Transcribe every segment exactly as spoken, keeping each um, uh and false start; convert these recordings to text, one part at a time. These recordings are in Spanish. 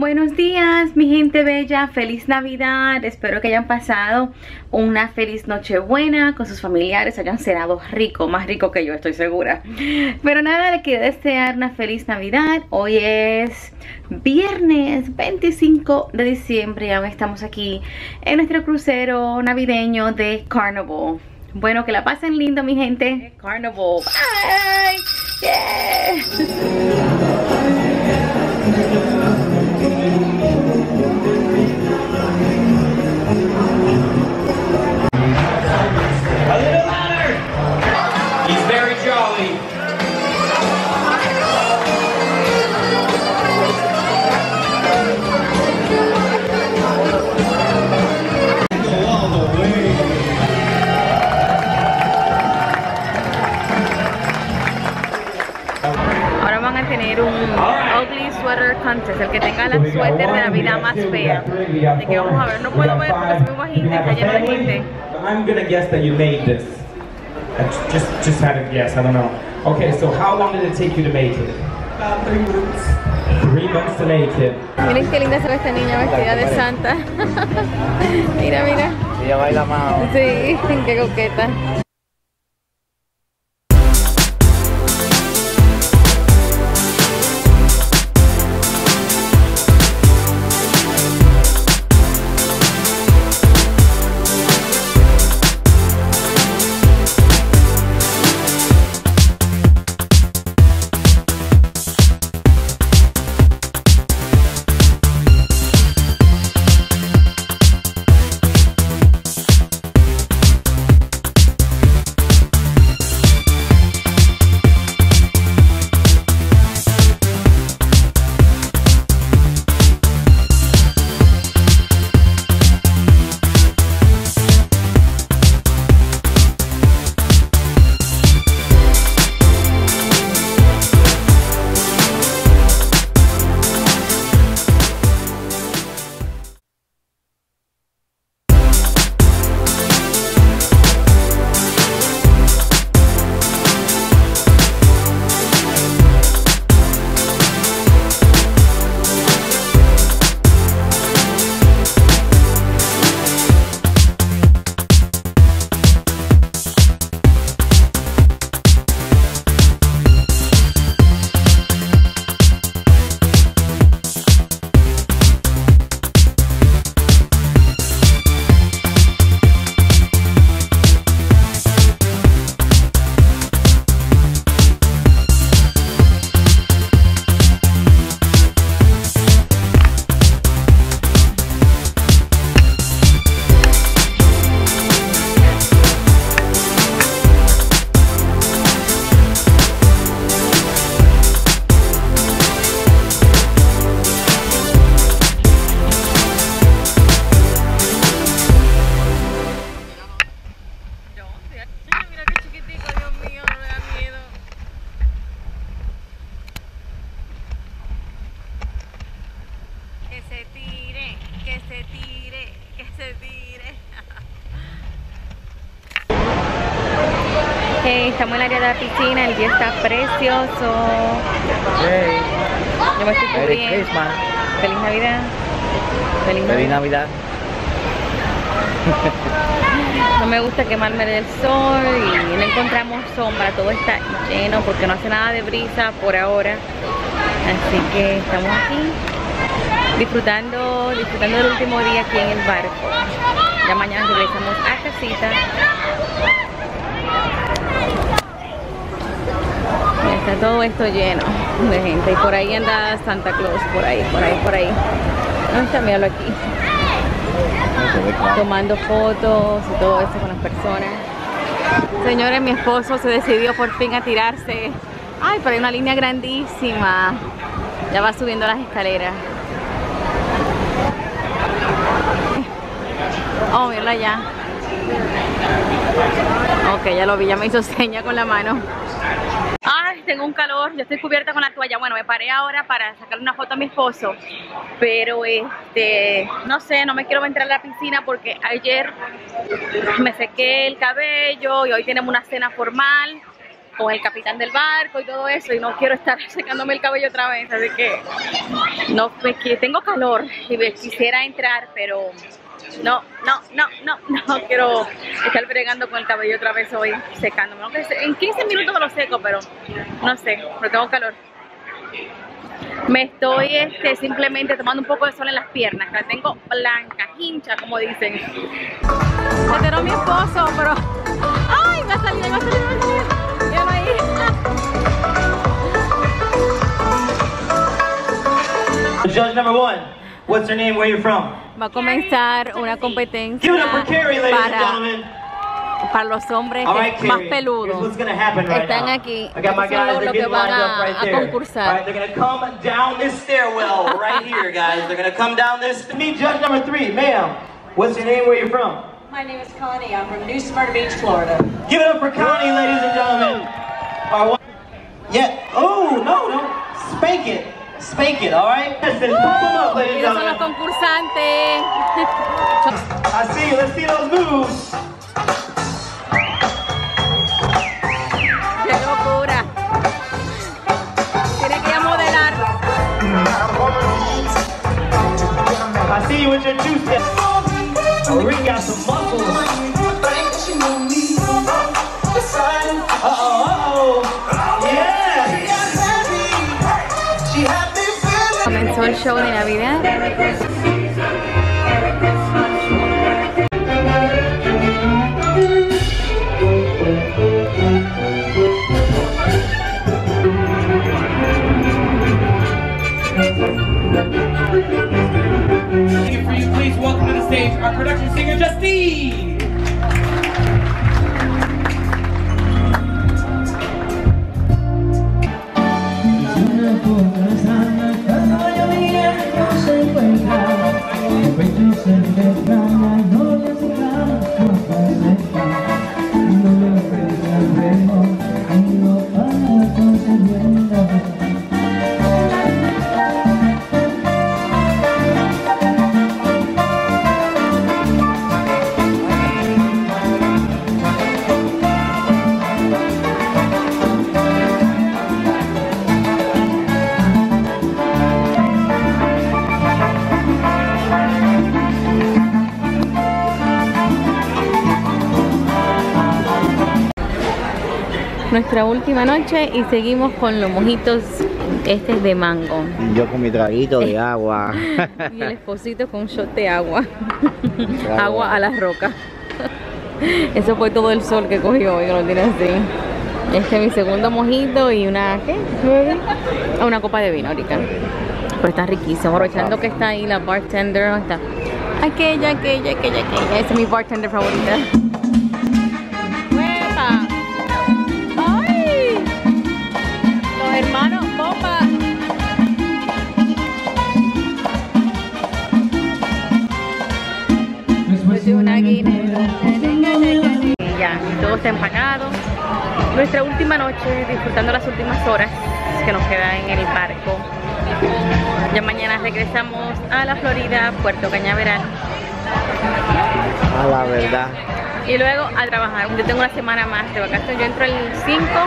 Buenos días, mi gente bella, feliz Navidad, espero que hayan pasado una feliz Nochebuena con sus familiares, hayan cenado rico, más rico que yo, estoy segura. Pero nada, les quiero desear una feliz Navidad. Hoy es viernes veinticinco de diciembre, ya estamos aquí en nuestro crucero navideño de Carnival. Bueno, que la pasen lindo, mi gente. Carnival. Bye. Yeah. Tener un ugly sweater contest, el que tenga la suéter de Navidad más fea. Así que vamos a ver, no puedo ver porque es muy bajita, está lleno de gente. I'm gonna guess that you made this. I just, just had a guess, I don't know. Okay, so how long did it take you to make it? About three months. Three months to make it. Miren qué linda se ve esta niña vestida de Santa. Mira, mira. Ella baila más. Sí, qué coqueta. Estamos en el área de la piscina, el día está precioso. Hey. Yo me estoy cubriendo. Feliz Navidad. Feliz Navidad. Feliz Navidad. No me gusta quemarme del sol y no encontramos sombra. Todo está lleno porque no hace nada de brisa por ahora. Así que estamos aquí disfrutando, disfrutando del último día aquí en el barco. Ya mañana regresamos a casita. Está todo esto lleno de gente y por ahí anda Santa Claus, por ahí, por ahí, por ahí. No está, míralo aquí. Tomando fotos y todo eso con las personas. Señores, mi esposo se decidió por fin a tirarse. Ay, pero hay una línea grandísima. Ya va subiendo las escaleras. Oh, mírala ya. Ok, ya lo vi, ya me hizo seña con la mano. Ay, tengo un calor, yo estoy cubierta con la toalla. Bueno, me paré ahora para sacarle una foto a mi esposo, pero este, no sé, no me quiero entrar a la piscina porque ayer me sequé el cabello y hoy tenemos una cena formal. con el capitán del barco y todo eso, y no quiero estar secándome el cabello otra vez, así que no, me, que tengo calor y me quisiera entrar, pero no, no, no, no, no quiero estar bregando con el cabello otra vez hoy, secándome. Aunque en quince minutos me lo seco, pero no sé, pero tengo calor. Me estoy este, simplemente tomando un poco de sol en las piernas, que la tengo blanca, hincha, como dicen. Me enteró mi esposo, pero... ¡Ay! Me ha salido, me ha salido, me ha salido. Ya lo hice. Judge number one, what's her name, where are you from? Va a comenzar una competencia para... para los hombres right, más peludos. Right, están aquí. Son los que van a, right a concursar. Right, right here, guys. They're gonna come down this. To me, judge number three, ma'am. What's your name? Where are you from? My name is Connie. I'm from New Smyrna Beach, Florida. Give it up for Connie, ladies and gentlemen. Our one... Yeah. Oh no, no. Spank it. Spank it, all right? Listen, pump them up, ladies and gentlemen. Son los concursantes. I see you. Let's see those moves. I see you with your two steps. Oh, Rick got some muscles. Uh-oh, uh-oh. Yeah. Comenzó el show de Navidad. Our production singer, Justine! Nuestra última noche y seguimos con los mojitos. Este es de mango. Yo con mi traguito de agua. Y el esposito con un shot de agua. Claro. Agua a las rocas. Eso fue todo el sol que cogió hoy, que lo tiene así. Este es mi segundo mojito y una, ¿qué? Una copa de vino ahorita. Pero está riquísimo. Aprovechando que está ahí la bartender. Está aquella, aquella, aquella, aquella. Esa es mi bartender favorita. Está empacado. Nuestra última noche, disfrutando las últimas horas que nos quedan en el barco. Ya mañana regresamos a la Florida, Puerto Cañaveral. A la verdad. Y luego a trabajar. Yo tengo una semana más de vacaciones. Yo entro el cinco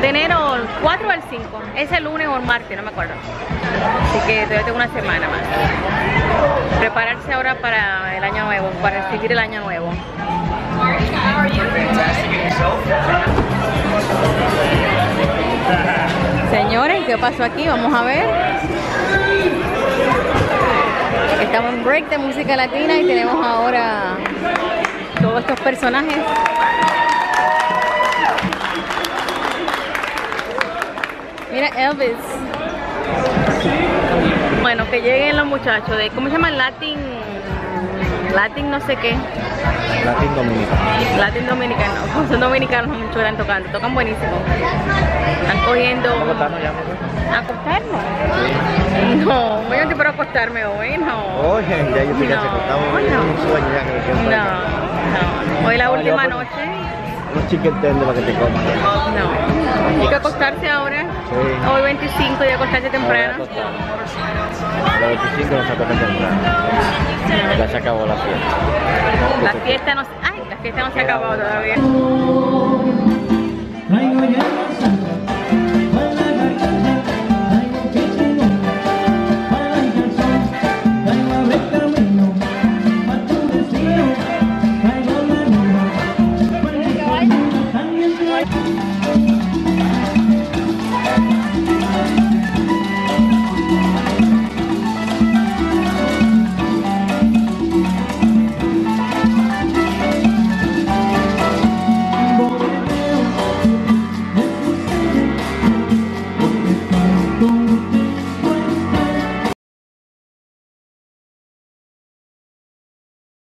de enero, el cuatro al cinco. Es el lunes o el martes, no me acuerdo. Así que todavía tengo una semana más. Prepararse ahora para el año nuevo, para recibir el año nuevo. Señores, ¿qué pasó aquí? Vamos a ver. Estamos en break de música latina y tenemos ahora todos estos personajes. Mira, Elvis. Bueno, que lleguen los muchachos de, ¿cómo se llama? Latin... Latin no sé qué. Latin Dominicano. Latin Dominicano. Son dominicanos, mucho gran tocando. Tocan buenísimo. Están cogiendo... ¿Acostarnos ya? ¿Acostarnos? Sí. No, voy a quiero acostarme hoy, no. Oye, ya yo sé que se acostamos. No, no. No, no. Hoy la no, última noche. Unos chicken tender para que te comas. No. Hay que acostarse ahora. Sí. Hoy veinticinco y acostarse temprano. La veinticinco nos acostan temprano. Ya se acabó la fiesta. La fiesta no se... Ay, la fiesta no se ha acabado todavía. Gracias.